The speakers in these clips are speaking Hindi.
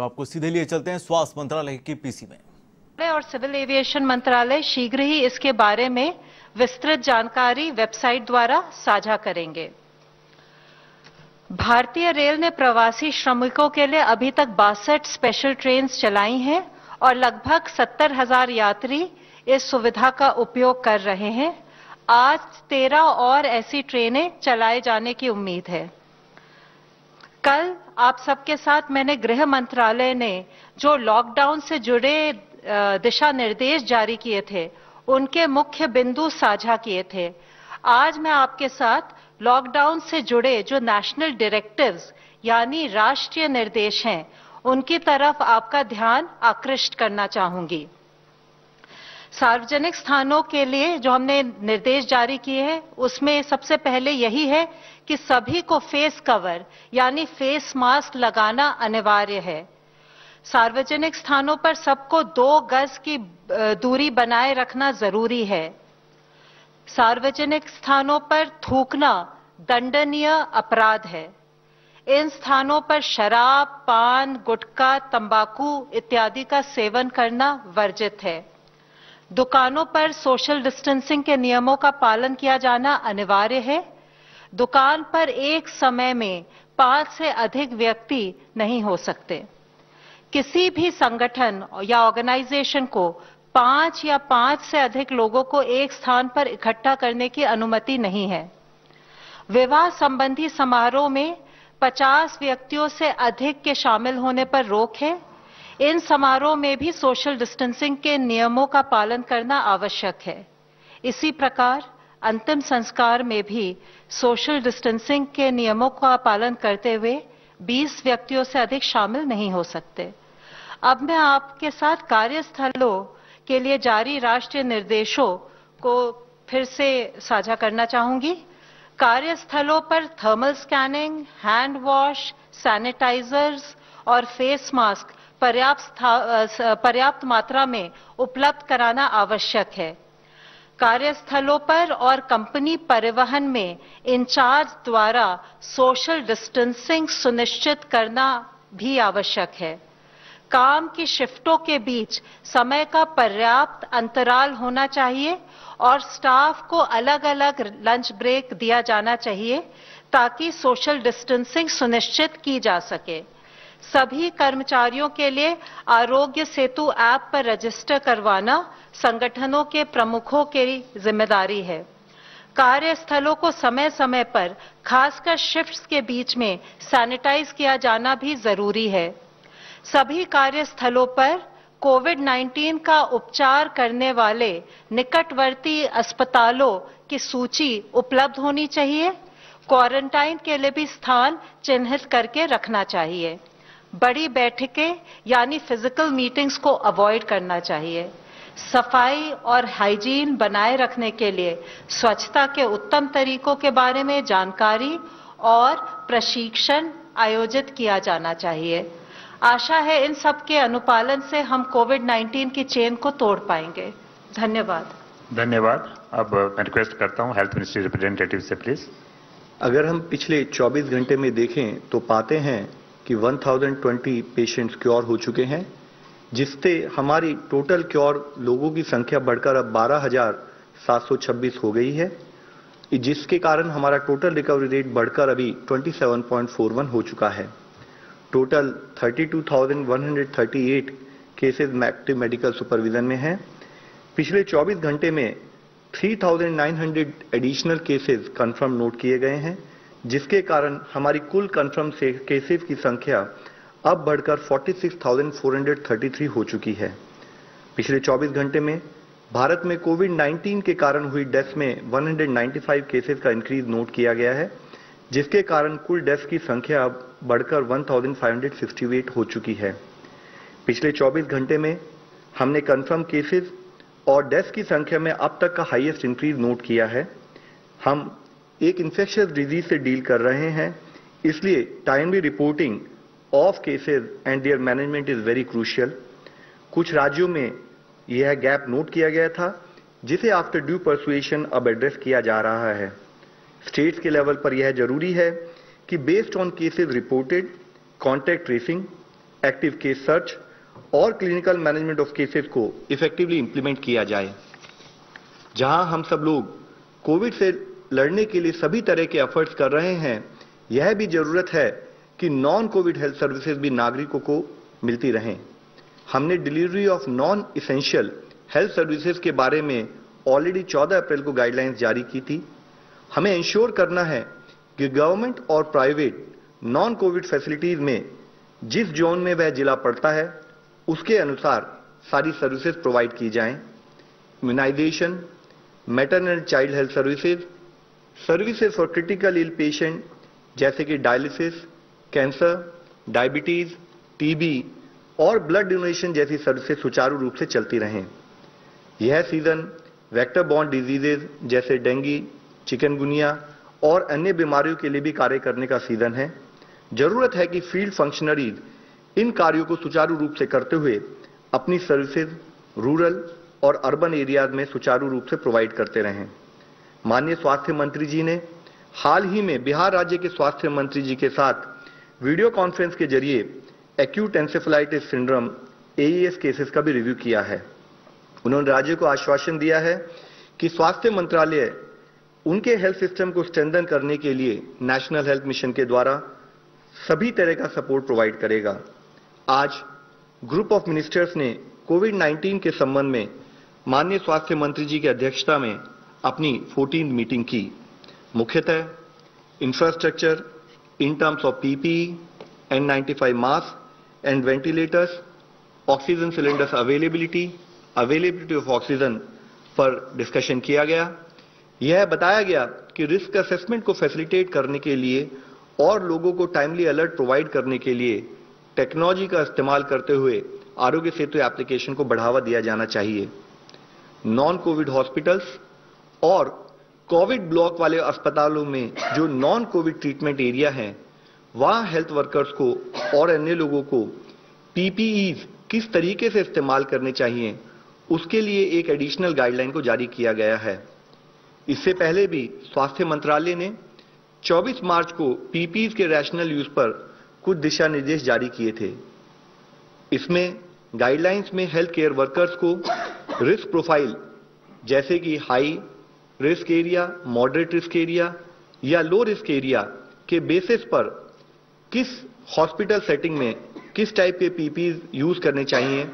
आपको सीधे लिए चलते हैं स्वास्थ्य मंत्रालय की पीसी में और सिविल एविएशन मंत्रालय शीघ्र ही इसके बारे में विस्तृत जानकारी वेबसाइट द्वारा साझा करेंगे। भारतीय रेल ने प्रवासी श्रमिकों के लिए अभी तक 62 स्पेशल ट्रेन चलाई हैं और लगभग 70,000 यात्री इस सुविधा का उपयोग कर रहे हैं। आज 13 और ऐसी ट्रेनें चलाए जाने की उम्मीद है। कल आप सबके साथ मैंने गृह मंत्रालय ने जो लॉकडाउन से जुड़े दिशा निर्देश जारी किए थे उनके मुख्य बिंदु साझा किए थे। आज मैं आपके साथ लॉकडाउन से जुड़े जो नेशनल डायरेक्टिव्स यानी राष्ट्रीय निर्देश हैं उनकी तरफ आपका ध्यान आकृष्ट करना चाहूंगी। सार्वजनिक स्थानों के लिए जो हमने निर्देश जारी किए हैं उसमें सबसे पहले यही है कि सभी को फेस कवर यानी फेस मास्क लगाना अनिवार्य है। सार्वजनिक स्थानों पर सबको 2 गज की दूरी बनाए रखना जरूरी है। सार्वजनिक स्थानों पर थूकना दंडनीय अपराध है। इन स्थानों पर शराब, पान, गुटखा, तंबाकू इत्यादि का सेवन करना वर्जित है। दुकानों पर सोशल डिस्टेंसिंग के नियमों का पालन किया जाना अनिवार्य है। दुकान पर एक समय में 5 से अधिक व्यक्ति नहीं हो सकते। किसी भी संगठन या ऑर्गेनाइजेशन को 5 या 5 से अधिक लोगों को एक स्थान पर इकट्ठा करने की अनुमति नहीं है। विवाह संबंधी समारोह में 50 व्यक्तियों से अधिक के शामिल होने पर रोक है। इन समारोह में भी सोशल डिस्टेंसिंग के नियमों का पालन करना आवश्यक है। इसी प्रकार अंतिम संस्कार में भी सोशल डिस्टेंसिंग के नियमों का पालन करते हुए 20 व्यक्तियों से अधिक शामिल नहीं हो सकते। अब मैं आपके साथ कार्यस्थलों के लिए जारी राष्ट्रीय निर्देशों को फिर से साझा करना चाहूंगी। कार्यस्थलों पर thermal scanning, hand wash, sanitizers और फेस मास्क पर्याप्त मात्रा में उपलब्ध कराना आवश्यक है। कार्यस्थलों पर और कंपनी परिवहन में इंचार्ज द्वारा सोशल डिस्टेंसिंग सुनिश्चित करना भी आवश्यक है। काम की शिफ्टों के बीच समय का पर्याप्त अंतराल होना चाहिए और स्टाफ को अलग-अलग लंच ब्रेक दिया जाना चाहिए ताकि सोशल डिस्टेंसिंग सुनिश्चित की जा सके। सभी कर्मचारियों के लिए आरोग्य सेतु ऐप पर रजिस्टर करवाना संगठनों के प्रमुखों की जिम्मेदारी है। कार्यस्थलों को समय समय पर खासकर शिफ्ट्स के बीच में सैनिटाइज किया जाना भी जरूरी है। सभी कार्यस्थलों पर कोविड-19 का उपचार करने वाले निकटवर्ती अस्पतालों की सूची उपलब्ध होनी चाहिए। क्वारंटाइन के लिए भी स्थान चिन्हित करके रखना चाहिए। बड़ी बैठकें यानी फिजिकल मीटिंग्स को अवॉइड करना चाहिए। सफाई और हाइजीन बनाए रखने के लिए स्वच्छता के उत्तम तरीकों के बारे में जानकारी और प्रशिक्षण आयोजित किया जाना चाहिए। आशा है इन सब के अनुपालन से हम कोविड-19 की चेन को तोड़ पाएंगे। धन्यवाद। धन्यवाद। अब मैं रिक्वेस्ट करता हूं हेल्थ मिनिस्ट्री रिप्रेजेंटेटिव से प्लीज। अगर हम पिछले 24 घंटे में देखें तो पाते हैं कि 1020 पेशेंट्स क्योर हो चुके हैं, जिससे हमारी टोटल क्योर लोगों की संख्या बढ़कर अब 12,726 हो गई है, जिसके कारण हमारा टोटल रिकवरी रेट बढ़कर अभी 27.41 हो चुका है। Total 32,138 cases active medical supervision में हैं। पिछले 24 घंटे में 3,900 एडिशनल केसेस कंफर्म नोट किए गए हैं, जिसके कारण हमारी कुल कंफर्म केसेस की संख्या अब बढ़कर 46,433 हो चुकी है। पिछले 24 घंटे में भारत में कोविड-19 के कारण हुई डेथ में 195 केसेस का इंक्रीज नोट किया गया है, जिसके कारण कुल डेथ की संख्या अब बढ़कर 1,568 हो चुकी है। पिछले 24 घंटे में हमने कंफर्म केसेस और डेथ की संख्या में अब तक का हाईएस्ट इंक्रीज नोट किया है। हम एक इंफेक्शियस डिजीज से डील कर रहे हैं, इसलिए timely reporting of cases and their management is very crucial. कुछ राज्यों में यह गैप नोट किया गया था, जिसे आफ्टर ड्यू परसुएशन अब एड्रेस किया जा रहा है। स्टेट्स के लेवल पर यह जरूरी है कि based on cases reported, contact tracing, active case search और क्लिनिकल मैनेजमेंट ऑफ केसेस को इफेक्टिवली इंप्लीमेंट किया जाए, जहां हम सब लोग कोविड से लड़ने के लिए सभी तरह के एफर्ट्स कर रहे हैं। यह भी जरूरत है कि नॉन कोविड हेल्थ सर्विसेज भी नागरिकों को मिलती रहें। हमने delivery of non essential health services के बारे में ऑलरेडी 14 अप्रैल को गाइडलाइंस जारी की थी। हमें इंश्योर करना है कि गवर्नमेंट और प्राइवेट नॉन कोविड फैसिलिटीज में जिस जोन में वह जिला पड़ता है उसके अनुसार सारी सर्विसेज प्रोवाइड की जाएं। Immunisation, maternal and child health services, services for critical ill patient जैसे कि डायलिसिस, कैंसर, डायबिटीज, टीबी और ब्लड डोनेशन जैसी सर्विसेज सुचारू रूप से चलती रहें। यह सीजन वेक्टर बॉर्न डिजीजेज जैसे डेंगू, चिकनगुनिया और अन्य बीमारियों के लिए भी कार्य करने का सीजन है। जरूरत है कि फील्ड फंक्शनरीज इन कार्यों को सुचारू रूप से करते हुए अपनी सर्विसेज रूरल और अर्बन एरियाज में सुचारू रूप से प्रोवाइड करते रहें। माननीय स्वास्थ्य मंत्री जी ने हाल ही में बिहार राज्य के स्वास्थ्य मंत्री जी के साथ वीडियो कॉन्फ्रेंस के जरिए acute encephalitis syndrome (AES) cases का भी रिव्यू किया है। उन्होंने राज्य को आश्वासन दिया है कि स्वास्थ्य मंत्रालय उनके हेल्थ सिस्टम को स्ट्रेंथन करने के लिए नेशनल हेल्थ मिशन के द्वारा सभी तरह का सपोर्ट प्रोवाइड करेगा। आज ग्रुप ऑफ मिनिस्टर्स ने कोविड-19 के संबंध में माननीय स्वास्थ्य मंत्री जी की अध्यक्षता में अपनी 14th मीटिंग की। मुख्यतः infrastructure in terms of PPE, N95 mask and ventilators, oxygen cylinders availability of oxygen पर डिस्कशन किया गया। यह बताया गया कि रिस्क असेसमेंट को फैसिलिटेट करने के लिए और लोगों को टाइमली अलर्ट प्रोवाइड करने के लिए टेक्नोलॉजी का इस्तेमाल करते हुए आरोग्य सेतु एप्लीकेशन को बढ़ावा दिया जाना चाहिए। नॉन कोविड हॉस्पिटल्स और कोविड ब्लॉक वाले अस्पतालों में जो नॉन कोविड ट्रीटमेंट एरिया हैं, वहाँ हेल्थ वर्कर्स को और अन्य लोगों को पीपीईज किस तरीके से इस्तेमाल करने चाहिए उसके लिए एक एडिशनल गाइडलाइन को जारी किया गया है। इससे पहले भी स्वास्थ्य मंत्रालय ने 24 मार्च को पीपीईज के रैशनल यूज पर कुछ दिशा निर्देश जारी किए थे। इसमें गाइडलाइंस में हेल्थ केयर वर्कर्स को रिस्क प्रोफाइल जैसे कि high risk area, moderate risk area या लो रिस्क एरिया के बेसिस पर किस हॉस्पिटल सेटिंग में किस टाइप के पीपीई यूज करने चाहिए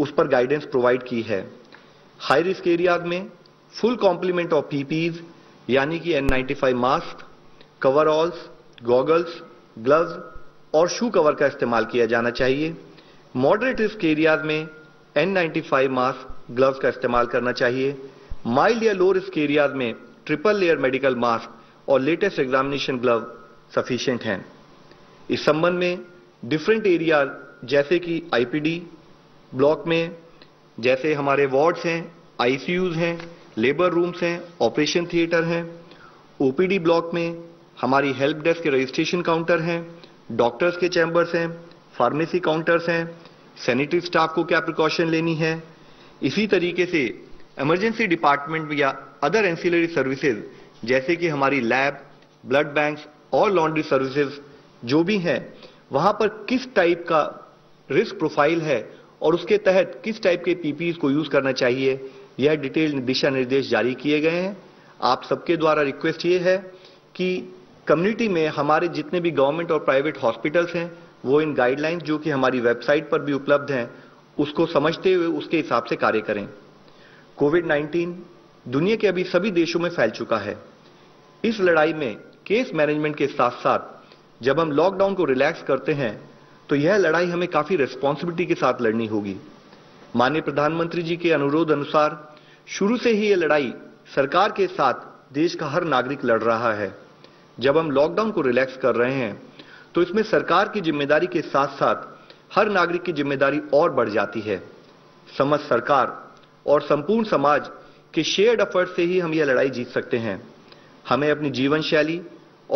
उस पर गाइडेंस प्रोवाइड की है। हाई रिस्क एरियाज में फुल कॉम्प्लीमेंट ऑफ पीपीईज यानी कि N95 mask, coveralls, goggles, gloves और शू कवर का इस्तेमाल किया जाना चाहिए। मॉडरेट रिस्क एरियाज में N95 मास्क, ग्लव्स का इस्तेमाल करना चाहिए। माइल्ड या लो रिस्क एरियाज में ट्रिपल लेयर मेडिकल मास्क और लेटेस्ट एग्जामिनेशन ग्लव सफिशिएंट हैं। इस संबंध में डिफरेंट एरियाज जैसे कि आईपीडी ब्लॉक में जैसे हमारे वार्ड्स हैं, आईसीयूज हैं, लेबर रूम्स हैं, ऑपरेशन थिएटर हैं, ओपीडी ब्लॉक में हमारी हेल्प डेस्क के रजिस्ट्रेशन काउंटर हैं, डॉक्टर्स के चैम्बर्स हैं, फार्मेसी काउंटर्स हैं, सैनिटरी स्टाफ को क्या प्रिकॉशन लेनी है। इसी तरीके से इमरजेंसी डिपार्टमेंट या अदर एंसिलरी सर्विसेज जैसे कि हमारी लैब, ब्लड बैंक्स और लॉन्ड्री सर्विसेज जो भी हैं वहां पर किस टाइप का रिस्क प्रोफाइल है और उसके तहत किस टाइप के पीपीई को यूज करना चाहिए, यह डिटेल दिशा निर्देश जारी किए गए हैं। आप सबके द्वारा रिक्वेस्ट ये है कि कम्युनिटी में हमारे जितने भी गवर्नमेंट और प्राइवेट हॉस्पिटल्स हैं वो इन गाइडलाइंस जो कि हमारी वेबसाइट पर भी उपलब्ध हैं उसको समझते हुए उसके हिसाब से कार्य करें। कोविड-19 दुनिया के अभी सभी देशों में फैल चुका है। इस लड़ाई में केस मैनेजमेंट के साथ साथ जब हम लॉकडाउन को रिलैक्स करते हैं तो यह लड़ाई हमें काफी रिस्पॉन्सिबिलिटी के साथ लड़नी होगी। माननीय प्रधानमंत्री जी के अनुरोध अनुसार शुरू से ही यह लड़ाई सरकार के साथ देश का हर नागरिक लड़ रहा है। जब हम लॉकडाउन को रिलैक्स कर रहे हैं तो इसमें सरकार की जिम्मेदारी के साथ साथ हर नागरिक की जिम्मेदारी और बढ़ जाती है। समस्त सरकार और संपूर्ण समाज के शेयर्ड एफर्ट से ही हम यह लड़ाई जीत सकते हैं। हमें अपनी जीवन शैली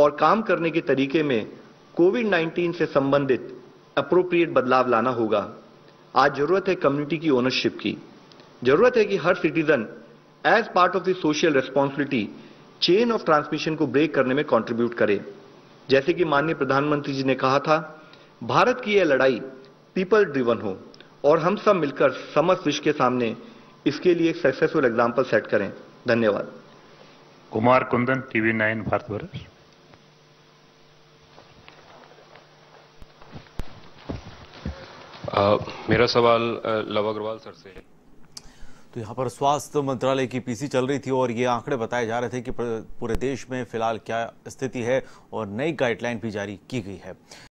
और काम करने के तरीके में कोविड-19 से संबंधित अप्रोप्रिएट बदलाव लाना होगा। आज जरूरत है कम्युनिटी की ओनरशिप की। जरूरत है कि हर citizen as part of the social responsibility chain of transmission को ब्रेक करने में कंट्रीब्यूट करे। जैसे कि माननीय प्रधानमंत्री जी ने कहा था, भारत की यह लड़ाई पीपल ड्रिवन हो और हम सब मिलकर समस्त विश्व के सामने इसके लिए एक सक्सेसफुल एग्जाम्पल सेट करें। धन्यवाद। कुमार कुंदन, टीवी 9 भारतवर्ष। मेरा सवाल लव अग्रवाल सर से। तो यहाँ पर स्वास्थ्य मंत्रालय की पीसी चल रही थी और ये आंकड़े बताए जा रहे थे कि पूरे देश में फिलहाल क्या स्थिति है और नई गाइडलाइन भी जारी की गई है।